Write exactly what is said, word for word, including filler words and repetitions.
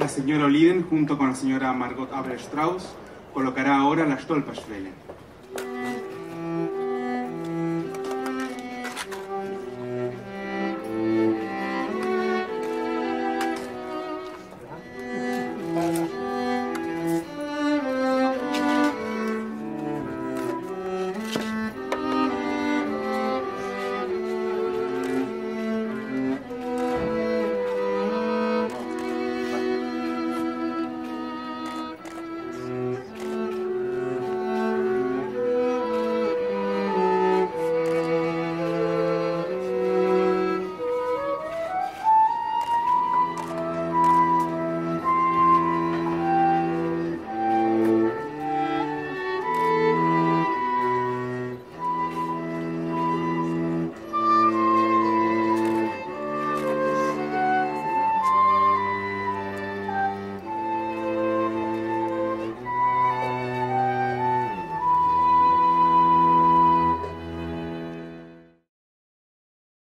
la señora Oliden, junto con la señora Margot Abel Strauss, colocará ahora la Stolperstein.